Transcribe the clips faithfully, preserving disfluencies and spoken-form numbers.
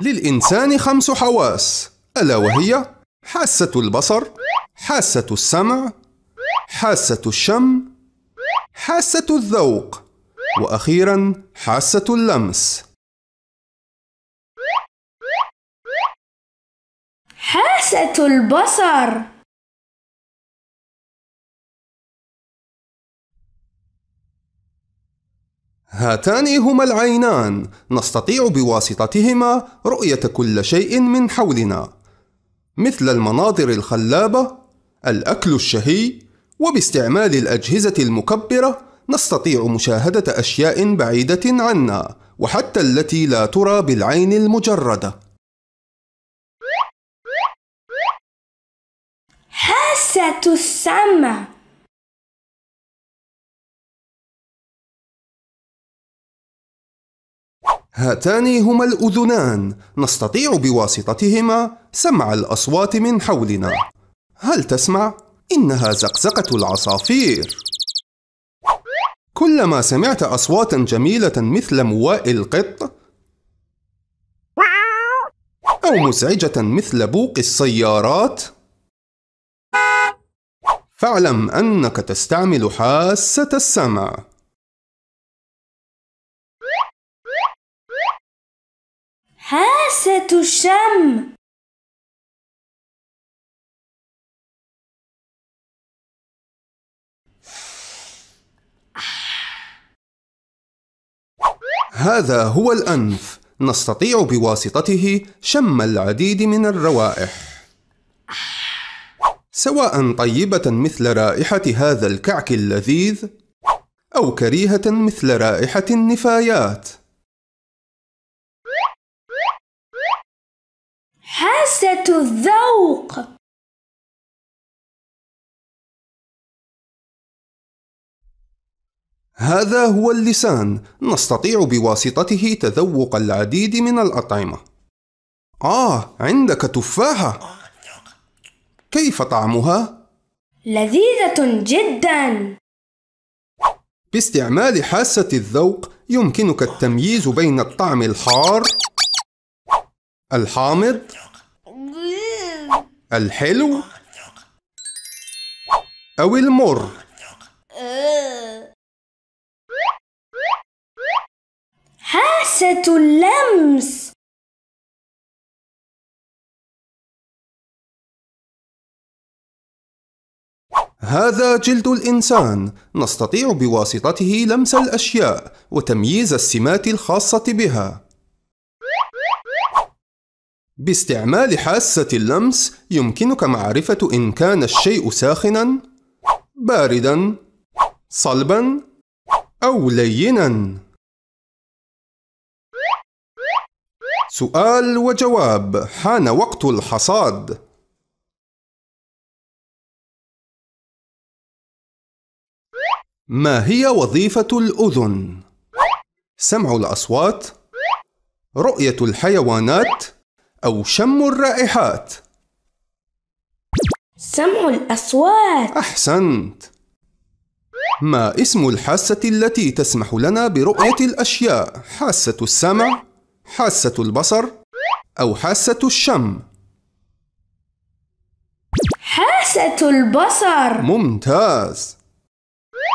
للإنسان خمس حواس، ألا وهي حاسة البصر، حاسة السمع، حاسة الشم، حاسة الذوق، وأخيرا حاسة اللمس. حاسة البصر. هاتان هما العينان، نستطيع بواسطتهما رؤية كل شيء من حولنا، مثل المناظر الخلابة، الأكل الشهي، وباستعمال الأجهزة المكبرة نستطيع مشاهدة أشياء بعيدة عنا وحتى التي لا ترى بالعين المجردة. حاسة السمع. هاتان هما الأذنان، نستطيع بواسطتهما سمع الأصوات من حولنا. هل تسمع؟ إنها زقزقة العصافير. كلما سمعت أصواتا جميلة مثل مواء القط أو مزعجة مثل بوق السيارات، فاعلم أنك تستعمل حاسة السمع. حاسة الشم. هذا هو الأنف، نستطيع بواسطته شم العديد من الروائح، سواء طيبة مثل رائحة هذا الكعك اللذيذ أو كريهة مثل رائحة النفايات. حاسة الذوق. هذا هو اللسان، نستطيع بواسطته تذوق العديد من الأطعمة. آه، عندك تفاحة، كيف طعمها؟ لذيذة جداً. باستعمال حاسة الذوق يمكنك التمييز بين الطعم الحار، الحامض، الحلو، أو المر. حاسة اللمس. هذا جلد الإنسان، نستطيع بواسطته لمس الأشياء وتمييز السمات الخاصة بها. باستعمال حاسة اللمس يمكنك معرفة إن كان الشيء ساخناً، بارداً، صلباً، أو ليناً. سؤال وجواب، حان وقت الحصاد. ما هي وظيفة الأذن؟ سمع الأصوات، رؤية الحيوانات، أو شم الرائحات؟ سمع الأصوات. أحسنت. ما اسم الحاسة التي تسمح لنا برؤية الأشياء؟ حاسة السمع، حاسة البصر، أو حاسة الشم؟ حاسة البصر. ممتاز.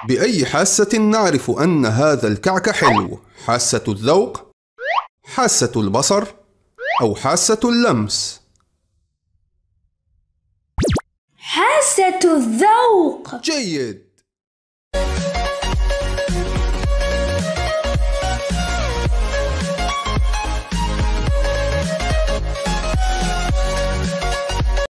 بأي حاسة نعرف أن هذا الكعك حلو؟ حاسة الذوق، حاسة البصر، أو حاسة اللمس؟ حاسة الذوق. جيد.